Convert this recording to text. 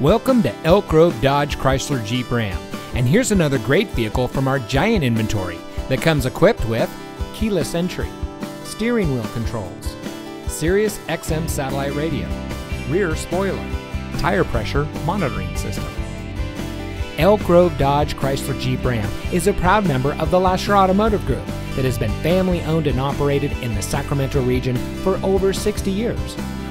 Welcome to Elk Grove Dodge Chrysler Jeep Ram, and here's another great vehicle from our giant inventory that comes equipped with keyless entry, steering wheel controls, Sirius XM satellite radio, rear spoiler, tire pressure monitoring system. Elk Grove Dodge Chrysler Jeep Ram is a proud member of the Lasher Automotive Group that has been family owned and operated in the Sacramento region for over 60 years.